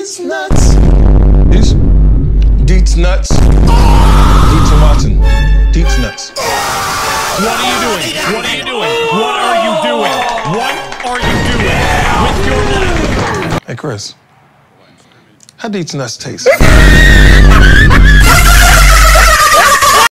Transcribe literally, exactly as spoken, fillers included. Dietz nuts. Dietz, Dietz nuts. Dietz and Watson. Dietz nuts. What are you doing? What are you doing? What are you doing? What are you doing with your life? Hey Chris, how Dietz nuts taste?